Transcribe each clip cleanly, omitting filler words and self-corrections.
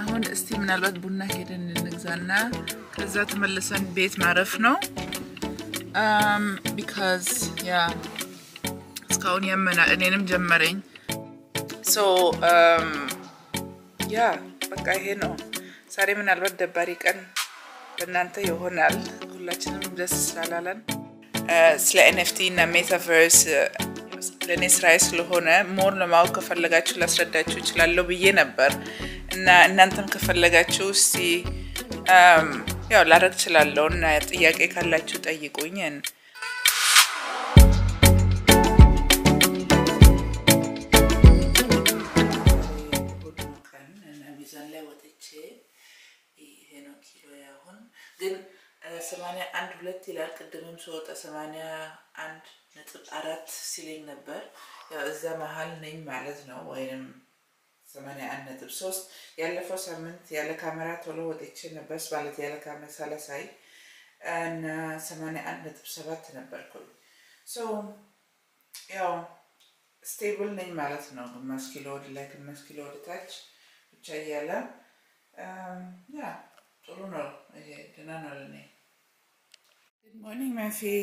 አሁን እስቲ ምናልባት ቡና ሄደን እንግዛና ከዛ ተመለሰን ቤት ማረፍ ነው because yeah እስካሁን የምናንም ጀመረኝ so yeah በቃ ይሄ ነው ዛሬ ምናልባት ደባሪ ቀን ለእናንተ ይሆናል ሁላችንም ደስ ስላላለን ስለ NFT እና metaverse ለኔ ስራዬ ስለሆነ more ለማወቅ ከፈለጋችሁ ላስረዳችሁ እችላለሁ ብዬ ነበር እና እናንተም ከፈለጋችሁ እስቲ ያው ላረክ እችላለሁ እና ጥያቄ ካላችሁ ጠይቁኝ Samania and Bletilac, the Mimsort, Samania and Arat Ceiling Number, Zamahal name Malas, no way, Samania and Native Sauce, Yellow for Salmon, Yellow Camera, Tolo, the Chin, the best ballet, Yellow Camera Salasai, and Samania and Native Savat number. So, yeah, stable name Malas, no, muscular like a muscular touch, which I yellow, yeah, Tolo, the Nanolene. Good morning, Mafi.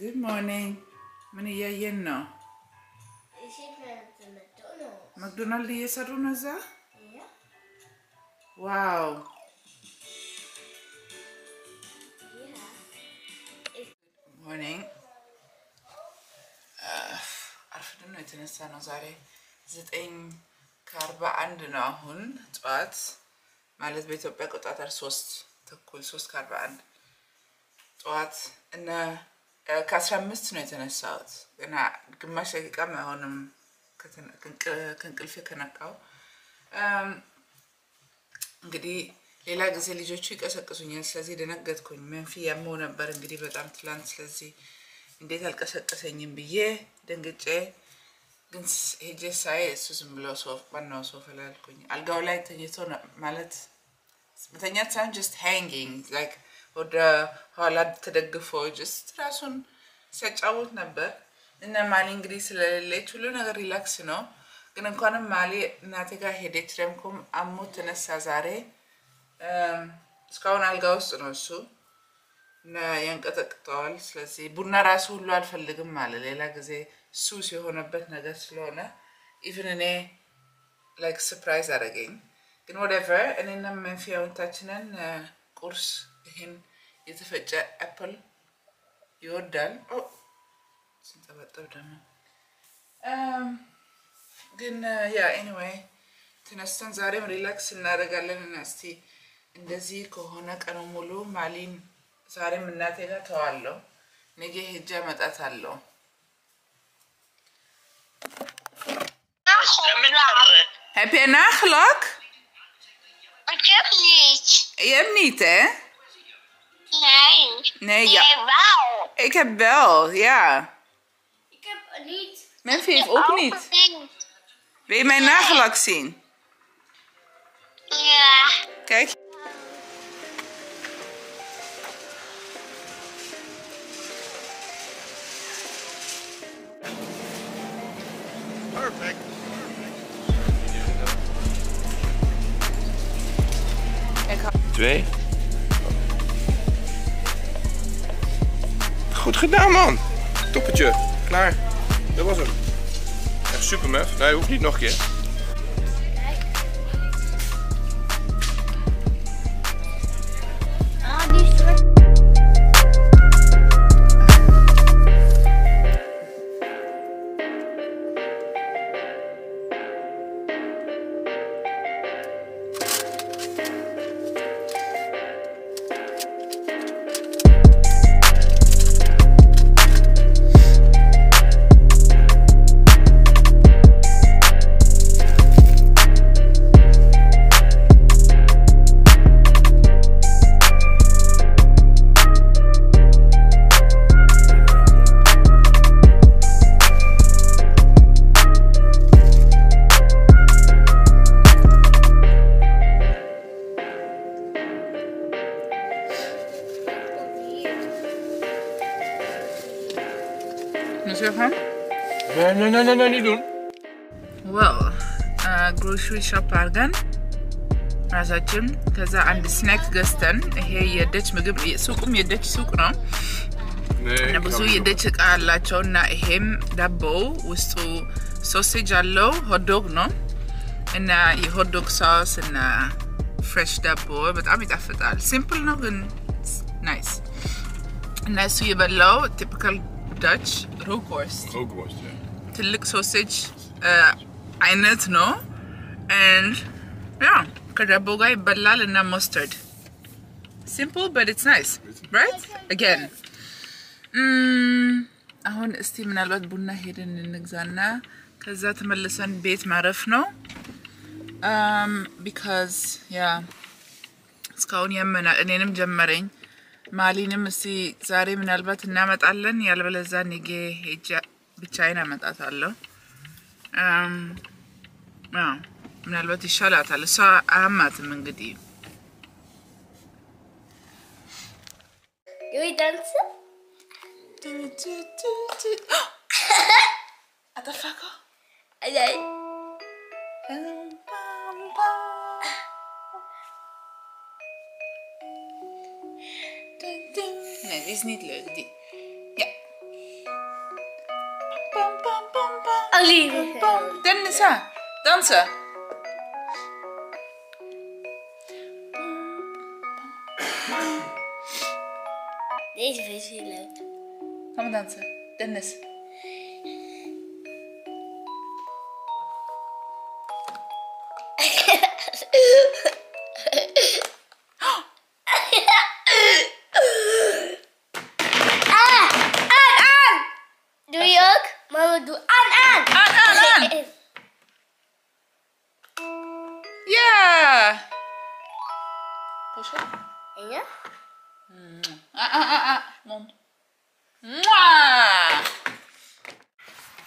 Good morning. Many ya yen no? Is it McDonald's? McDonald's is a runaza? Yeah. Wow. Yeah. Good morning. I don't know if it's a Nozare. Is it in Carba and Nahun? But my little bit of back at other sauce. Cool sauce carbon. What and Casra Mistress in a south. Then I can mash a gamma on them. Can kill Giddy Lila Gazelio chick as a cousin says he did not get coin. Menfi and Mona Baron delivered Antlan Slazy. In detail Cassatas and Yimbier, then get Jay. Then he just says Susan Blows of one nose of a lalcoin. I'll go light and you turn up mallet. But then that sound just hanging, like or the holad to the guffaw just rasun such out number. In the maling grease late will never relax, you know. Gonna con a mali natiga headache remcum ammutana sazare. Scown al ghost and also. Na young at a tall, slazy, bunaras who lord for ligam malay like they suits you on a bet nagas lona. Even in a like surprise at again. In whatever, and in a Memphis touching and course in is a apple. You're done. Oh, since I've done then, yeah, anyway, Tinastan's are relaxing Naragal and Asti in the Zico Honak Anomulu, Malin Zarem Natega Toallo, Nege Hijamat Atallo. Happy enough, look. Jij niet, hè? Nee. Nee, ja. Jij wel. Ik heb wel, ja. Ik heb niet. Mijn vindt ook niet. Wil je mijn nagellak zien? Ja. Kijk. Perfect. Goed gedaan, man. Toppetje. Klaar. Dat was hem. Echt super, mef. Nee, hoeft niet nog een keer. Kijk. Ah, die is terug. Well, grocery shop argan razachim kaza and snack gasten ehe yedech ምግብ suqum yedech suq no na buzu yedech qalacho na ehem dabbo wustu sausage allo hot dog no and hot dog sauce and fresh dabbo but am ይጣፍጣል simple no ግን nice and as you below typical Dutch rookworst yeah ትልቅ sausage አይነት ነው and yeah ከዳቦ ጋር ይበላል እና mustard simple but it's nice right again አሁን እስቲ ምናልባት ቡና ሄደን እንግዛና ከዛ ተመለሰን ቤት ማረፍ ነው because yeah እስካሁን የምና እኔንም ጀመረኝ ማሊንም እስቲ ዛሬ ምናልባት እናመጣለን ያልበለዛ ንገ ሄጃ ብቻዬን አመጣታለሁ yeah ምናልባት ይሻላታል እሷ አማትም እንግዲህ Do we dance? አታፋከው አይ This need lady Yeah Dancer Deze vind ik heel leuk. Gaan we dansen. Dennis. Aan! Doe je ook? Mama, doe aan! Aan! Ja! Poesje? En ja? Mond. Mwah!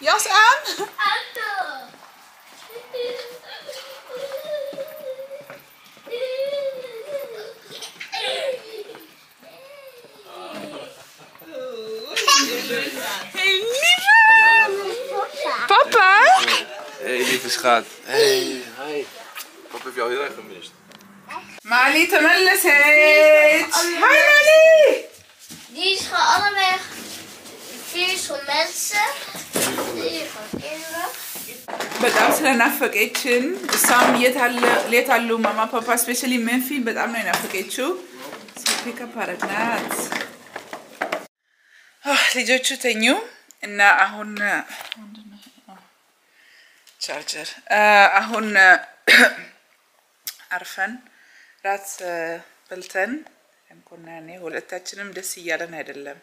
Jas aan? Auto! Hey lieve! Papa? Hey lieve schat. Hey, hi. Papa heeft jou heel erg gemist. Mali, temellis heet! Hi Mali! Die is gewoon allemaal vier is voor mensen, die is voor kinderen. Bedankt voor de vakantie. Sam leert al mama papa, especially Memphis, bedankt voor de vakantie. Zo pick up haar naad. Lijochu tenju, en ahon charger, ahon arfan. That's Belton. I'm going to hold it. I'm just yelling at them.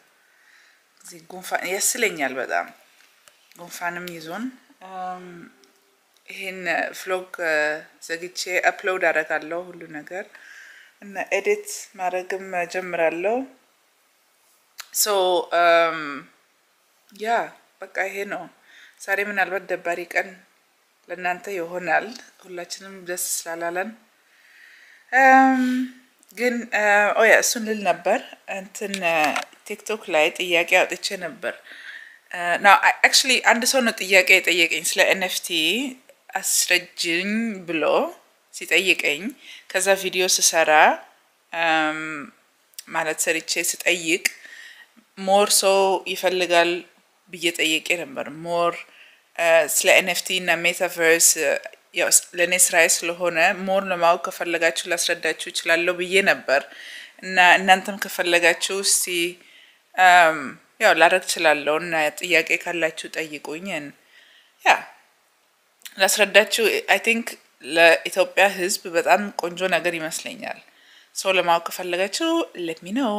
They go for yes, selling yell with them. Go for them, you zone. In vlog, zagiche upload aragallo hulu nagar. And edit maragam jamrallo. So yeah, but I heno. Sorry, man, albat debarik an. Lananta yohonal. Hulachinum just lalalan. Gen oh yeah soon lil number and then TikTok light yaki out the number now I actually understand the yaki again sl NFT as regin below sit ayik kaza video sara ማለት ሰርቼ ስጠይቅ more so ይፈልጋል ብዬ ጠይቄ ነበር more ስለ NFT እና metaverse Yes, ለኔስ ራይስ ለሆነ ሞር ለማውቅ ከፈለጋችሁ ላስረዳችሁ ይችላልው ብዬ ነበር እና እናንተም ከፈለጋችሁ እስቲ ያው ላረክ ይችላልው እና ጥያቄ ካላችሁ ጠይቁኝን ያ ላስረዳችሁ I think ለኢትዮጵያ ህዝብ በጣም ቆንጆ ነገር ይመስለኛል so ለማውቅ ከፈለጋችሁ let me know